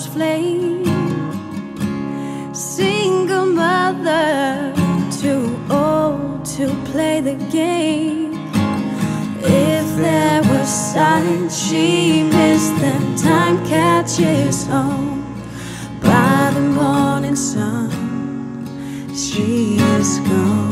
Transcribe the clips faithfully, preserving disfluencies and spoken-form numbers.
mother's flame. Single mother, too old to play the game. If there was signs she missed, then time catches on. By the morning sun, she is gone.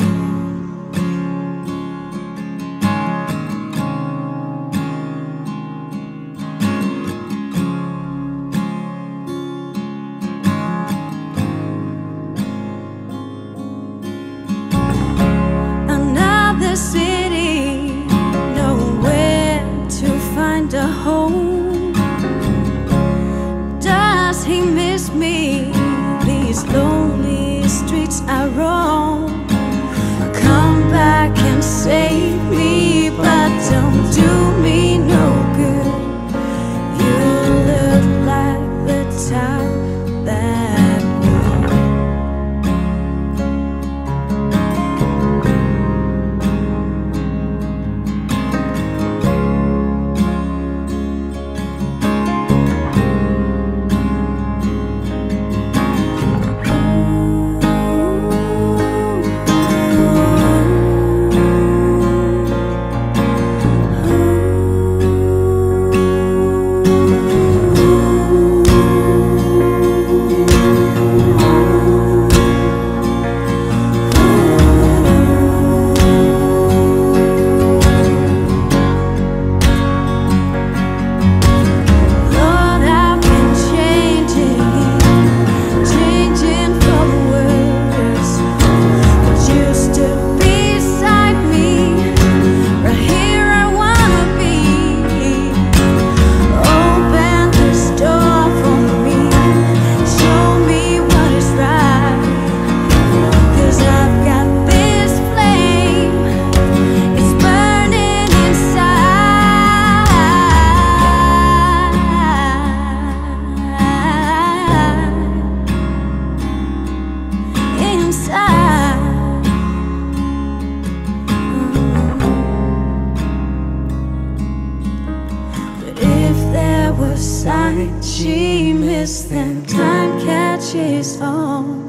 She missed them, time catches on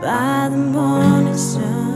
by the morning sun.